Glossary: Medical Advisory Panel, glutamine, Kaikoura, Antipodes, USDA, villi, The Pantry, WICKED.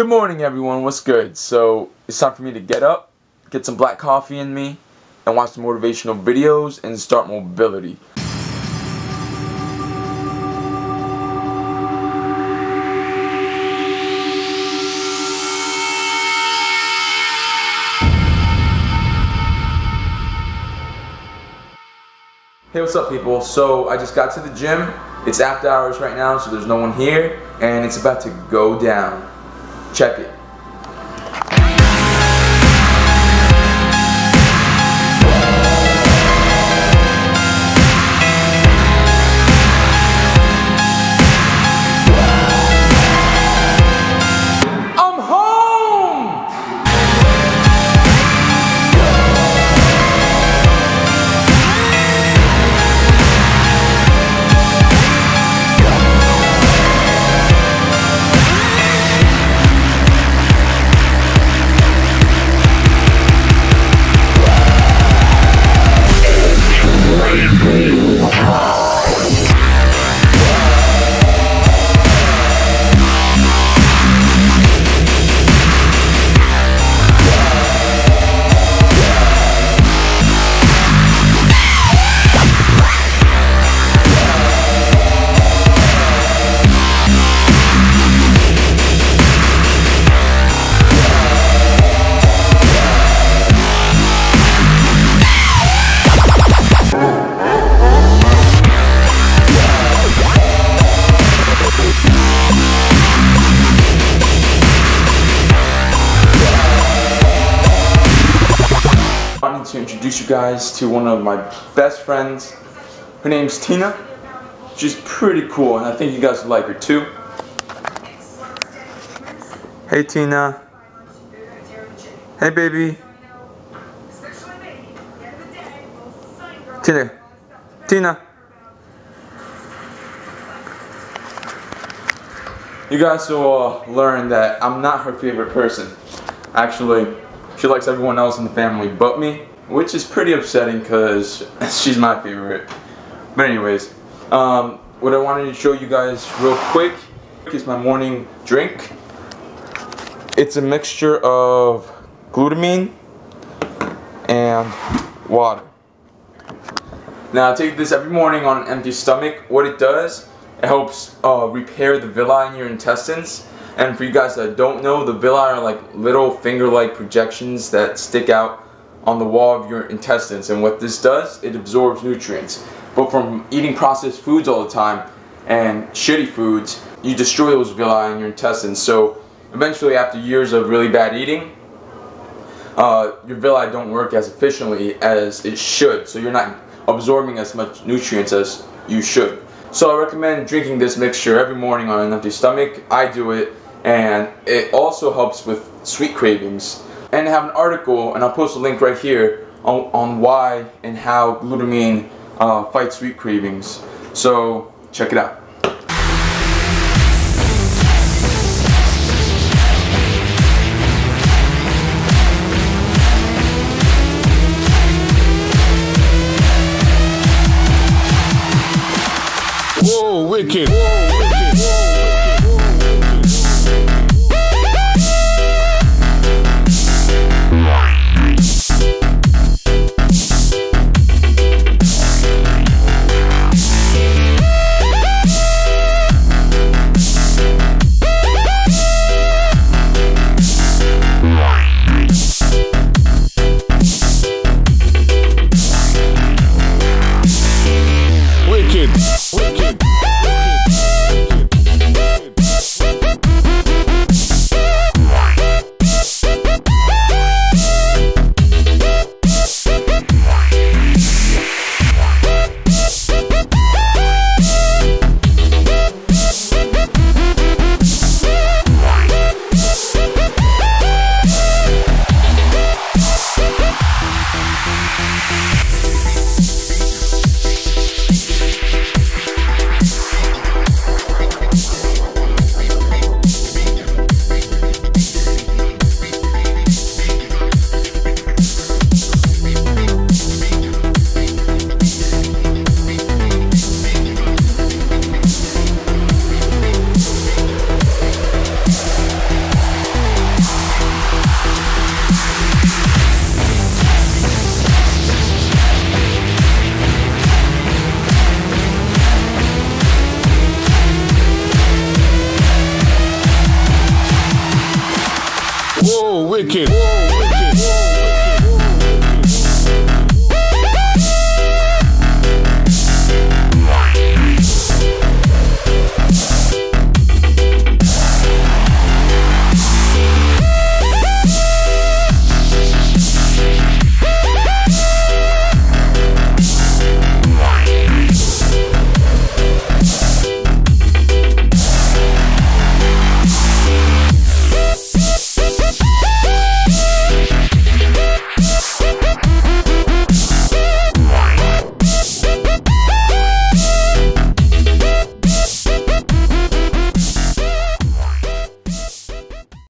Good morning, everyone. What's good? So it's time for me to get up, get some black coffee in me, and watch some motivational videos and start mobility. Hey, what's up, people? So I just got to the gym. It's after hours right now, so there's no one here, and it's about to go down. Check it. To introduce you guys to one of my best friends. Her name's Tina. She's pretty cool, and I think you guys will like her too. Hey, Tina. Hey, baby. Tina. Tina. You guys will learn that I'm not her favorite person. Actually, she likes everyone else in the family but me, which is pretty upsetting because she's my favorite. But anyways, what I wanted to show you guys real quick is my morning drink. It's a mixture of glutamine and water. Now I take this every morning on an empty stomach. What it does, it helps repair the villi in your intestines. And for you guys that don't know, the villi are like little finger-like projections that stick out on the wall of your intestines, and what this does, it absorbs nutrients. But from eating processed foods all the time and shitty foods, you destroy those villi in your intestines. So eventually, after years of really bad eating, your villi don't work as efficiently as it should, so you're not absorbing as much nutrients as you should. So I recommend drinking this mixture every morning on an empty stomach. I do it, and it also helps with sweet cravings. And I have an article, and I'll post a link right here on why and how glutamine fights sweet cravings. So check it out. Whoa, wicked. Whoa. Wicked. Wicked.